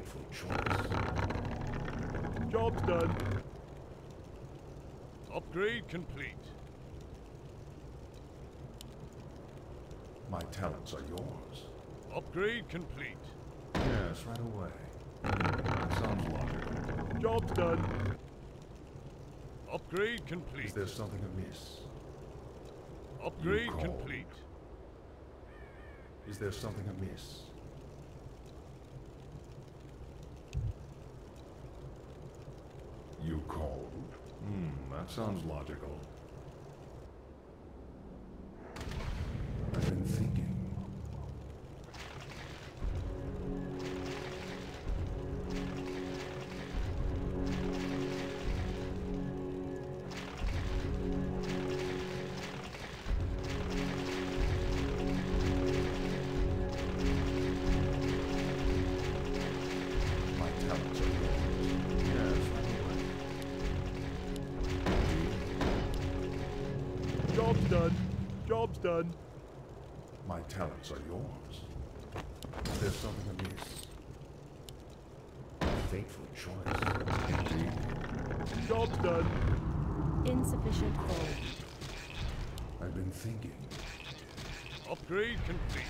fateful choice. Job's done. Upgrade complete. My talents are yours. Upgrade complete. Yes, right away. Sounds logical. Job's done. Upgrade complete. Is there something amiss? Upgrade complete. Is there something amiss? You called? Hmm, that sounds logical. I've been thinking. Job's done. My talents are yours. There's something amiss. A fateful choice. Indeed. Job's done. Insufficient coal. I've been thinking. Upgrade complete.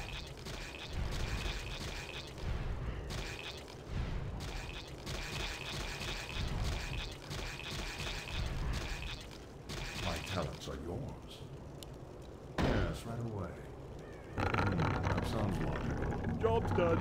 My talents are yours. Right away. That sounds logical. Job's done.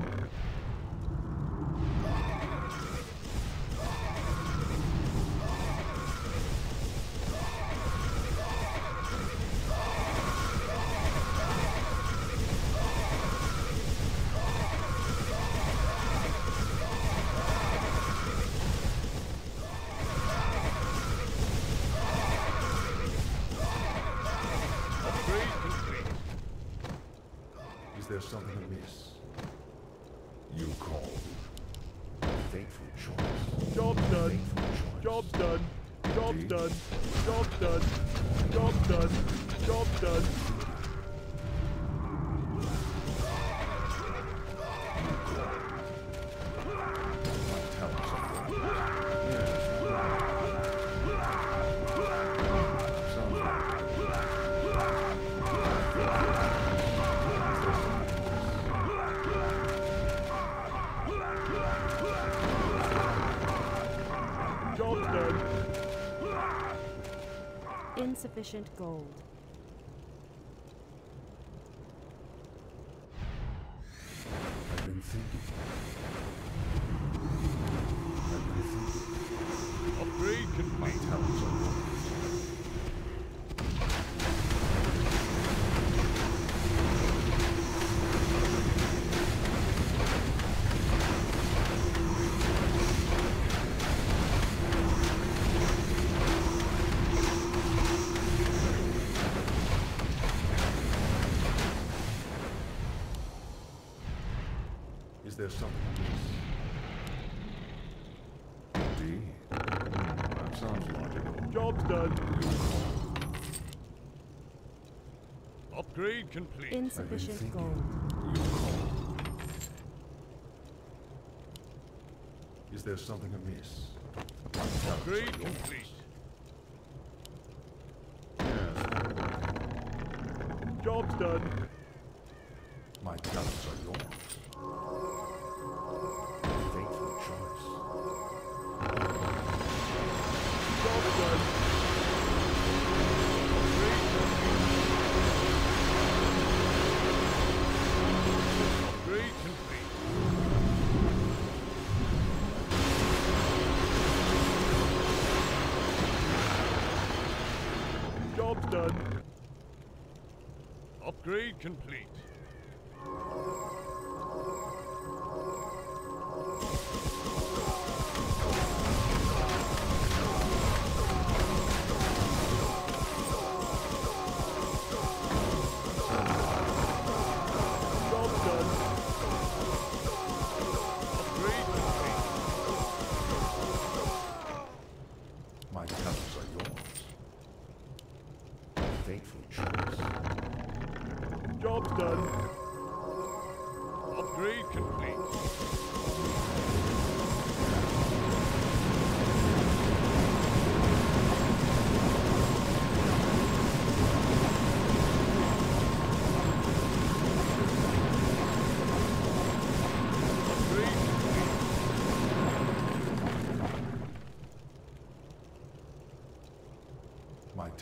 There's something amiss. You called. Fateful choice. Job's done. Job's done. Job's done. Job's done. Job's done. Job's done. Insufficient gold. I've been thinking. Upgrade can my talents on there's something amiss. Indeed. That sounds logical. Job's done. Upgrade complete. Insufficient gold. Is there something amiss? Upgrade complete. Yes. Job's done. My talents are yours. Job's done. Upgrade complete. Job's done. Upgrade complete.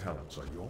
talents are yours.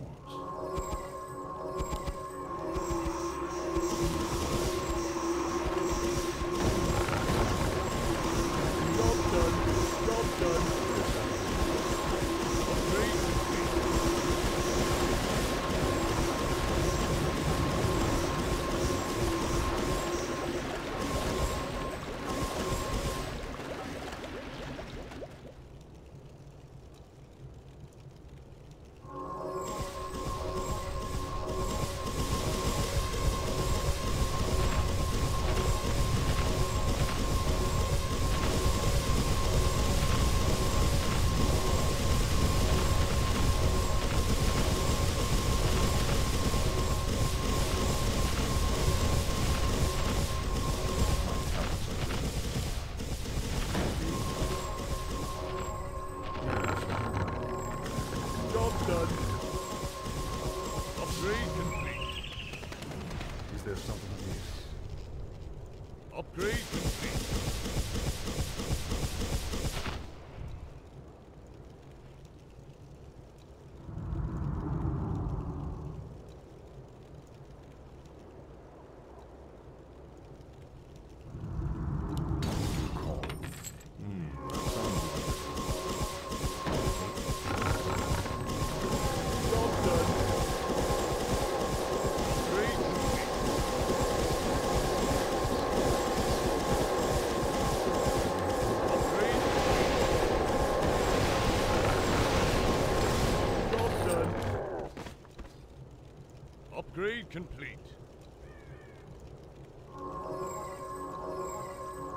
Upgrade complete.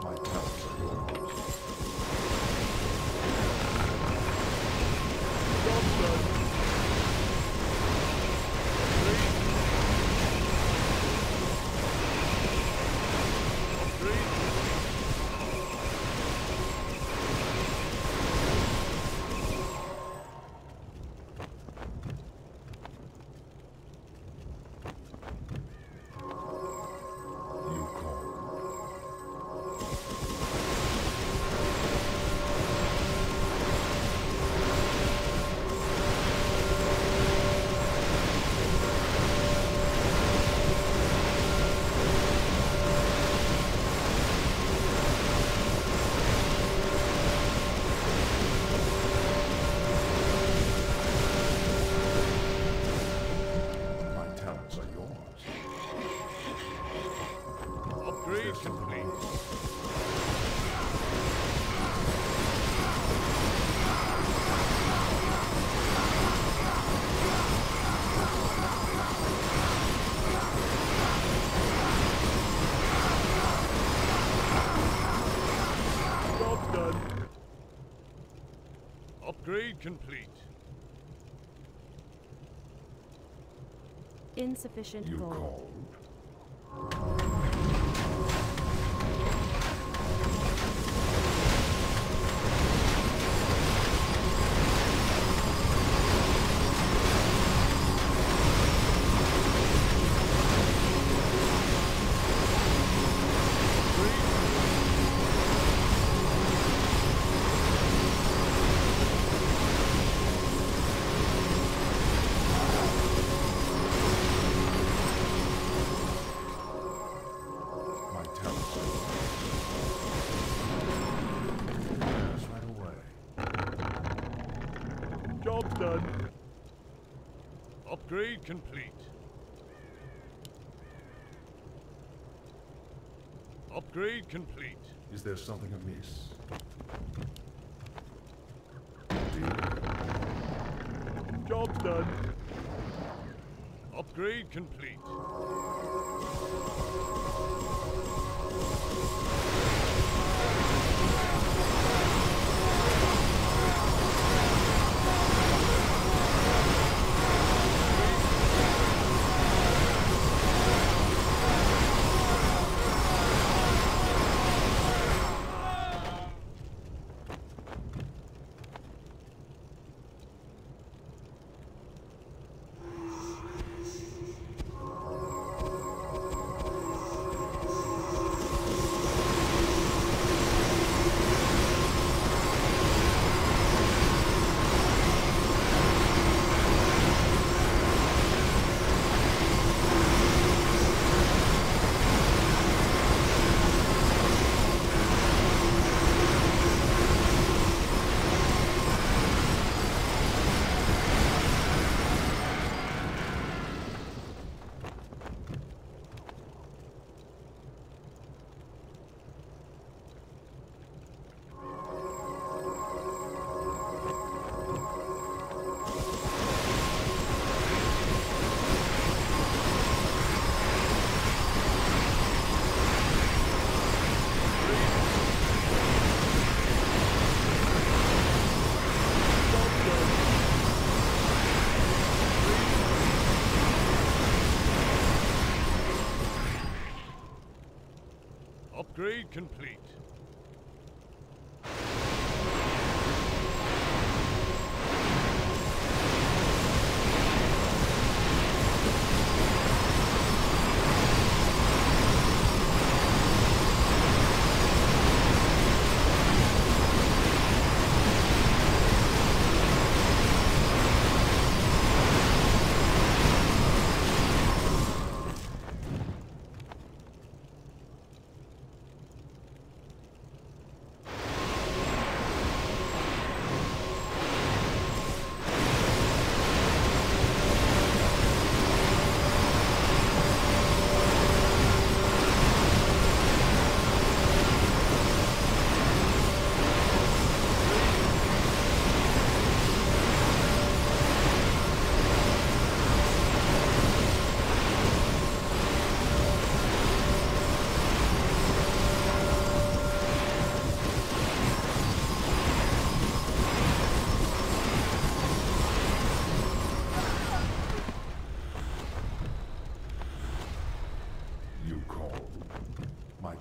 My talents are yours. Job done. Upgrade complete. Insufficient gold. You called? Upgrade complete. Upgrade complete. Is there something amiss? Job done. Upgrade complete. Upgrade complete.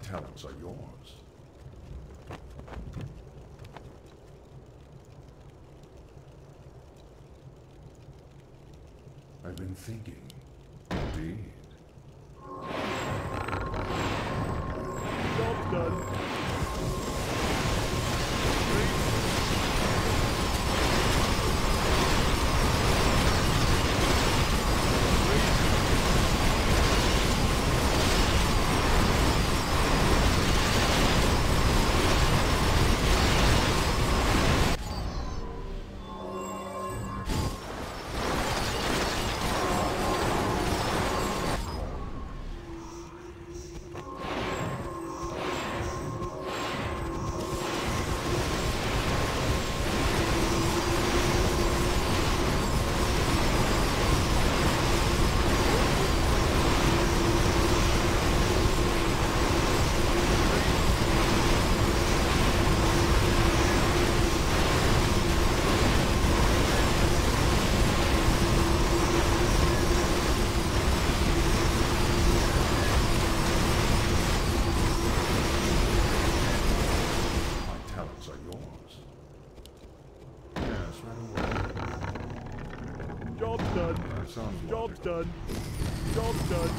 Talents are yours. I've been thinking. Indeed. Job's done. Job's done. Job's done.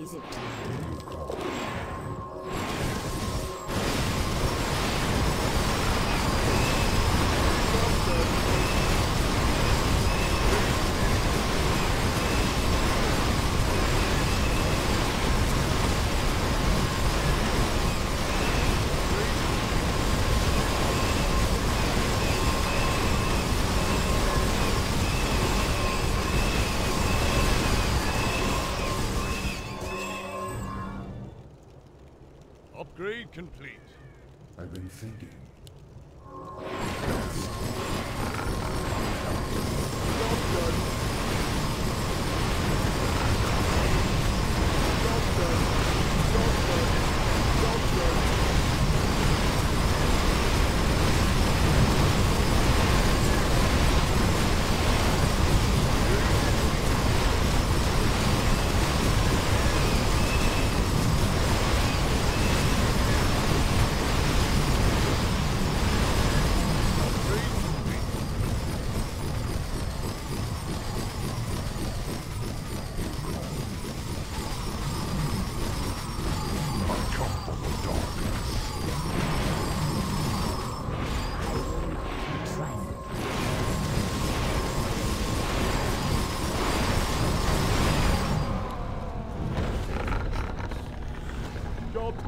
Is it? Upgrade complete. I've been thinking.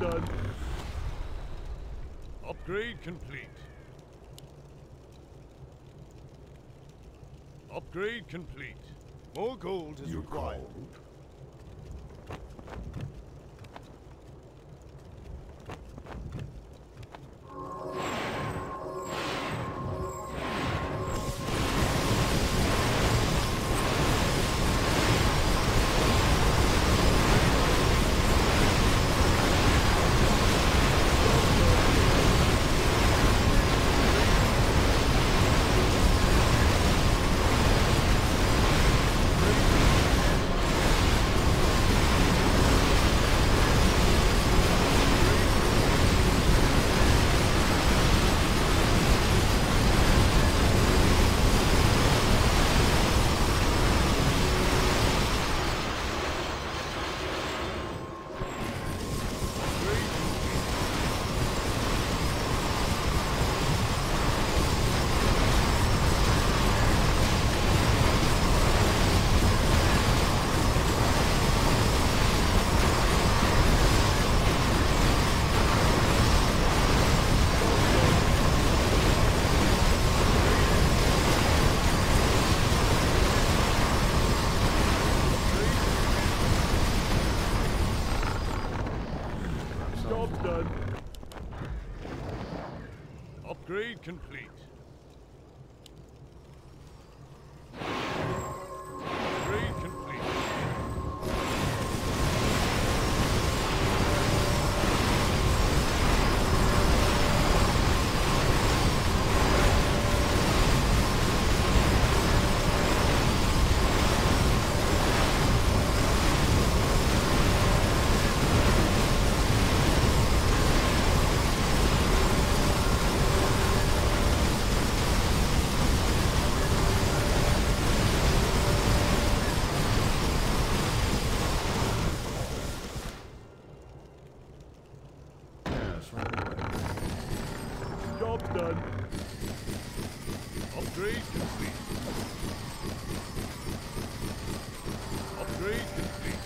done. Upgrade complete. Upgrade complete. More gold is required. Upgrade complete. Upgrade complete.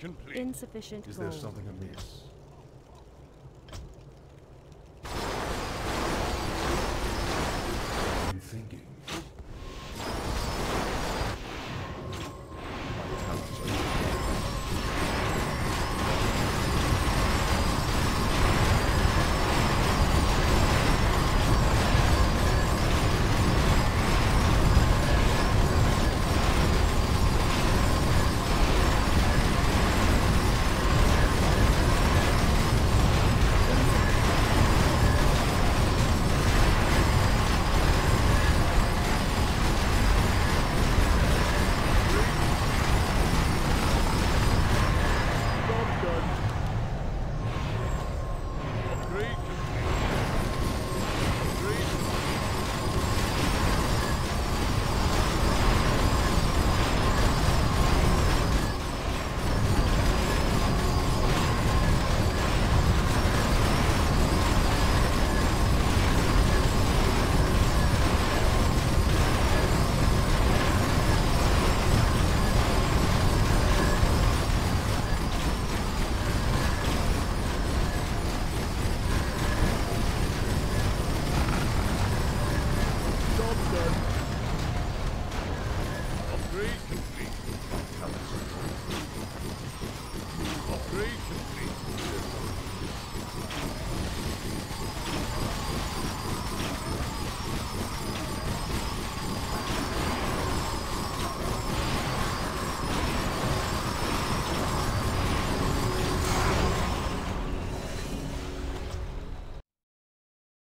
complete. Insufficient gold. Is there something amiss? I'm thinking. Great.